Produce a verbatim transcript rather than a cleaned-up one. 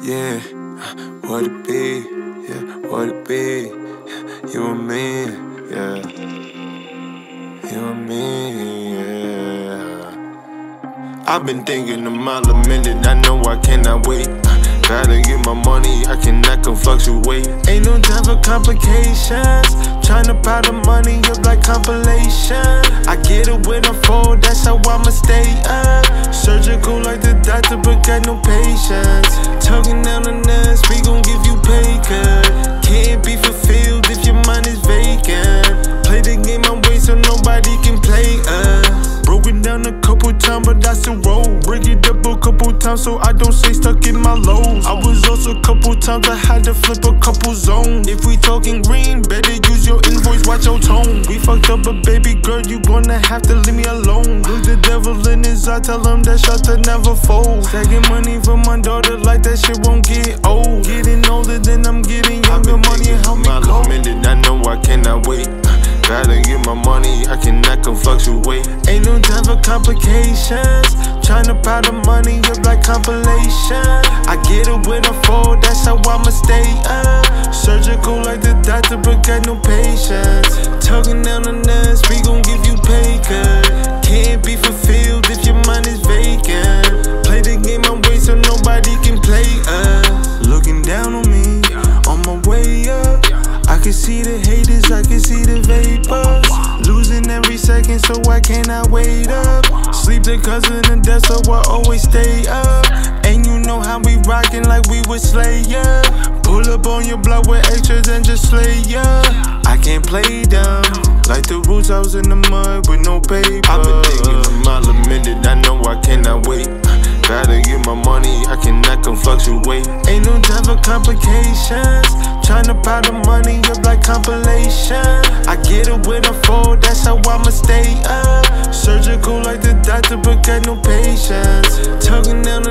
Yeah, what it be, yeah, what it be, you and me, yeah, you and me, yeah. I've been thinking a mile a minute, I know I cannot wait. Gotta get my money, I cannot go fluctuate. Ain't no time for complications. Tryna pile the money up like compilation. I get it when I fall, that's how I'ma stay up. Surgical like the doctor, but got no patience. Talking down the nuts, we gon' give you pay cut. Can't be fulfilled if your mind is vacant. Play the game my way so nobody can play us. Broken down a couple times, but I still roll. Break it up a couple times so I don't stay stuck in my lows. I was also a couple times, I had to flip a couple zones. If we talking green, better use your invoice, watch your tone. We fucked up, but baby girl, you gonna have to leave me alone. Look the devil in his eye, tell him that shot to never fold. Taking money from my daughter like that shit won't get old. Getting older than I'm getting younger, money help me go. I know I cannot wait. Gotta get my money, I cannot go fluctuate. Ain't no time for complications. Tryna pile the money up like compilation. I get it when I fall, that's how I'ma stay up. Surgical like the doctor, but got no patience. Tugging down the nuts, we gon' give you pay cut. Can't be fulfilled if your mind is vacant. Play the game my way so nobody can play us. Looking down on me, on my way up. I can see the haters, I can see the vapors. Losing every second, so I cannot wait up. Sleep the cousin and death, so I always stay up. And you know how we rockin' like we would slay ya. Pull up on your block with extras and just slay ya. I can't play dumb, like the roots I was in the mud with no paper. I've been thinking a mile a minute, I know I cannot wait. Gotta get my money, I cannot go fluctuate. Ain't no time for complications. Tryna pile the money up like compilation. I get it when I fall, that's how I'ma stay up. Surgical like the doctor, but got no patience. Tugging down